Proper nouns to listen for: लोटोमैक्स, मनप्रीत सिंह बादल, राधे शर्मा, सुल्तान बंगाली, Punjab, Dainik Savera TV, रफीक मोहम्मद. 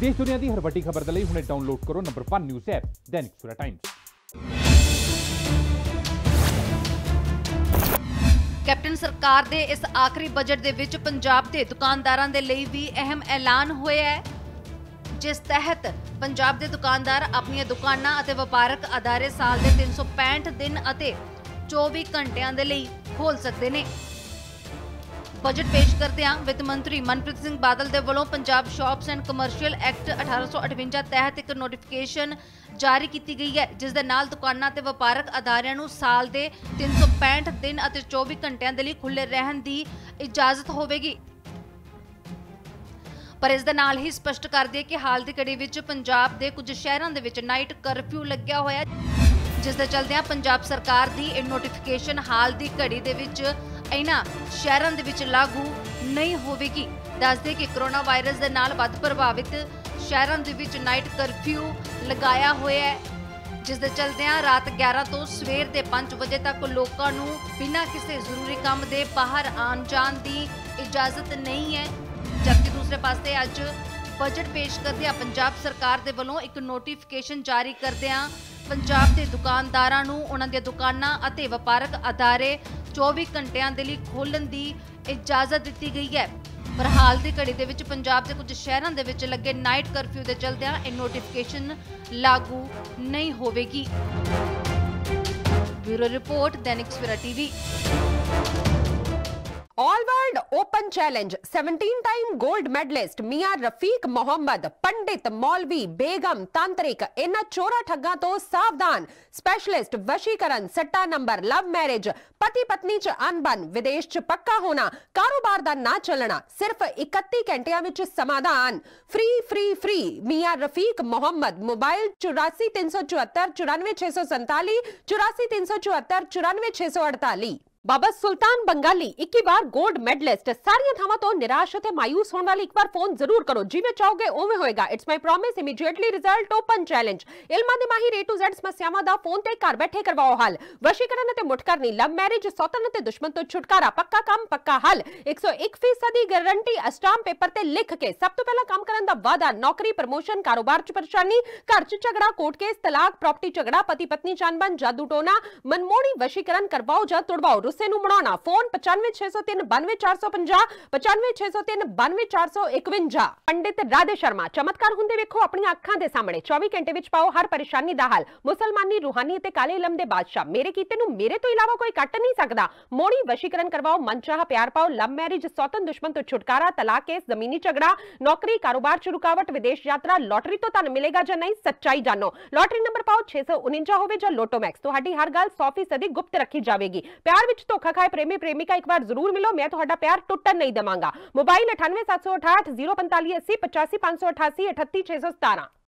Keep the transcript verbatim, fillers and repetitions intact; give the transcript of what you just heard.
देश दुनिया की हर वड्डी खबर के लिए हुणे डाउनलोड करो नंबर पाँच news app Dainik Savera times. Captain सरकार दे इस आखिरी बजट दे विच पंजाब दे दुकानदारां दे लई भी अहम ऐलान होया है, जिस तहत पंजाब दे दुकानदार अपनी दुकानां अते व्यापारक अदारे साल दे तीन सौ पैंठ दिन अते चौबी घंटियां दे लई खोल सकते हैं। बजट पेश करदियां वित्त मंत्री मनप्रीत सिंह बादल दे वलों Punjab shops and commercial act अठारह सौ अठवंजा तहत एक नोटिफिकेशन जारी की गई है, जिस दे नाल दुकानां ते वपारक अदारियां नूं साल दे तीन सौ पैंठ दिन अते चौबी घंटियां दे लई खुले रहन दी इजाजत होवेगी। पर इस दे नाल ही स्पष्ट कर दिया कि हाल दी घड़ी विच पंजाब दे कुछ शहरां दे विच नाइट करफ्यू लग्या होया, जिस दे चलदियां पंजाब सरकार दी इह नोटिफिकेशन हाल दी घड़ी दे विच शहरां दे विच लागू नहीं होगी। दस दे कि कोरोना वायरस दे नाल वध प्रभावित शहरां दे विच नाइट करफ्यू लगाया होया है, जिस दे चलदियां रात ग्यारह तो सवेर दे पाँच बजे तक लोकां नूं बिना किसी जरूरी काम दे बाहर आन जान दी इजाजत नहीं है। जबकि दूसरे पासे अज बजट पेश करदियां पंजाब सरकार दे वलों एक नोटिफिकेशन जारी करदियां पंजाब दे दुकानदारां नूं उन्हां दी दुकानां अते व्यापारक अदारे चौबी घंटियां दे लई खोलण दी इजाजत दी गई है। पर हाल दी घड़ी दे विच पंजाब दे कुछ शहरां दे विच लगे नाइट करफ्यू दे चलदियां इह नोटिफिकेशन लागू नहीं होवेगी। Bureau report Dainik Savera TV. All world open challenge सत्रह टाइम गोल्ड मेडलिस्ट मियां रफीक मोहम्मद, पंडित मौलवी बेगम तांत्रिक इन्हां चोरा ठग्गां तो सावधान। स्पेशलिस्ट वशीकरण, सट्टा नंबर, लव मैरिज, पति पत्नी च अनबन, विदेश च पक्का होना, कारोबार दा ना चलना, सिर्फ इकत्ती घंटियां विच समाधान। फ्री फ्री फ्री मियां रफीक मोहम्मद। मोबाइल चौरासी तीन सौ चौहत्तर चौरानवे छे सौ संताली, चौरासी तीन सौ चौहत्तर चौरानवे छे सौ अड़ताली। बाबा सुल्तान बंगाली इक्की बार गोल्ड मेडलिस्ट। सारियां थावां तो निराश ते मायूस होने वाले एक बार फोन जरूर करो, जिवें चाहोगे उवें होएगा। It's my promise, immediately result, open challenge. इलमां दे माहिर ए टू ज़ेड समस्यावां दा फोन ते घर बैठे करवाओ हल। वशीकरण ते मुठकरनी, लव मैरिज, सौतन ते दुश्मन तो छुटकारा, पक्का काम पक्का हल, एक सौ एक फीसद दी गारंटी, अस्टाम पेपर ते लिख के सब तो पहला काम करन दा वादा। नौकरी, प्रमोशन, कारोबार च परेशानी, घर च झगड़ा, कोर्ट केस, तलाक, प्रॉपर्टी झगड़ा, पति पत्नी चानबन, जादू टोना, मनमोहनी वशीकरण करवाओ जां तुड़वाओ। फोन पचानवे छे सौ तीन बानवे चार सौ पंजा पचानवे छे सौ तीन बानवे चार सौ इकवंजा। पंडित राधे शर्मा चमत्कार हुंदे वेखो अपनी अखां दे सामने, चौबी घंटे विच पाओ हर परेशानी दा हल। मुसलमानी रूहानी ते काले इलम दे बादशाह, मेरे कीते नूं मेरे तो इलावा कोई कट नहीं सकदा। मोड़ी वशीकरण करवाओ, मनचाहा प्यार पाओ, लव मैरिज, सौतन दुश्मन तो छुटकारा, तलाक केस, जमीनी झगड़ा, नौकरी कारोबार च रुकावट, विदेश यात्रा, लॉटरी तो धन मिलेगा जां नहीं सच्चाई जानो। लॉटरी नंबर पाओ छे सौ उनंजा होवे जां लोटोमैक्स, तुहाडी हर गल सौ फीसदी गुप्त रखी जाएगी। प्यार विच धोखा खाए प्रेमी प्रेमिका एक बार जरूर मिलो, मैं तुहाडा प्यार टुटन नहीं देवांगा। मोबाइल अठानवे सत्त सौ अठाहठ जीरो पंताली अस्सी पचासी पांच सौ अठासी अठत्ती छे सौ सतारा।